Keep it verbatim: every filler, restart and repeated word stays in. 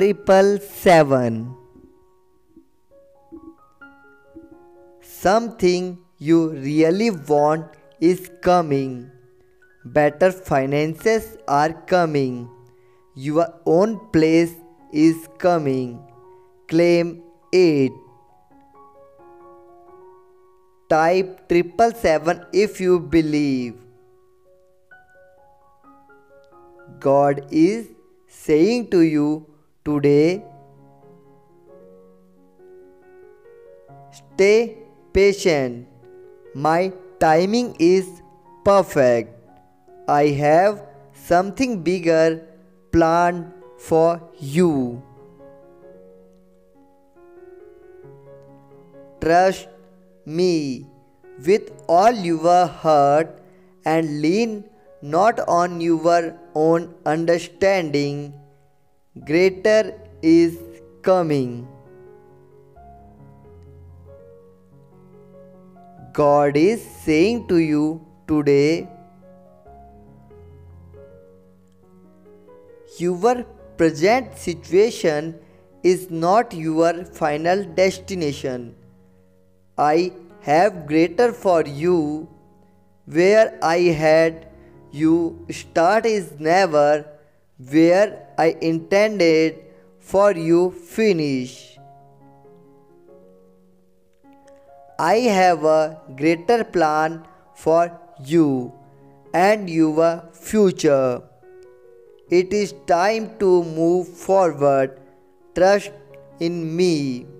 triple seven. Something you really want is coming. Better finances are coming. Your own place is coming. Claim it. Type triple seven if you believe. God is saying to you today, stay patient. My timing is perfect. I have something bigger planned for you. Trust me with all your heart and lean not on your own understanding. Greater is coming. God is saying to you today, your present situation is not your final destination. I have greater for you. Where I had you start is never where I intended for you finish. I have a greater plan for you and your future. It is time to move forward. Trust in me.